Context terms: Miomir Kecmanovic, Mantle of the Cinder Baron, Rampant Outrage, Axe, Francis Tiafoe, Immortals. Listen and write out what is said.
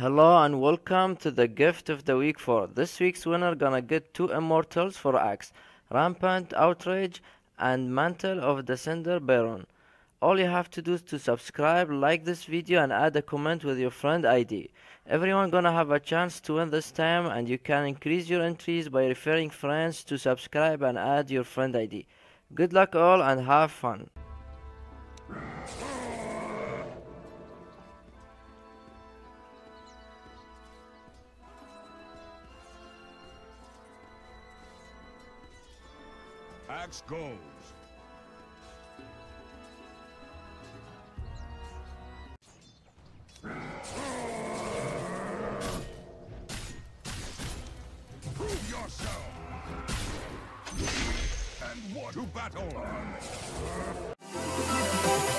Hello and welcome to the gift of the week 4. This week's winner gonna get 2 Immortals for Axe, Rampant Outrage and Mantle of the Cinder Baron. All you have to do is to subscribe, like this video and add a comment with your friend ID. Everyone gonna have a chance to win this time, and you can increase your entries by referring friends to subscribe and add your friend ID. Good luck all and have fun. Axe goes. Prove yourself and what to battle on.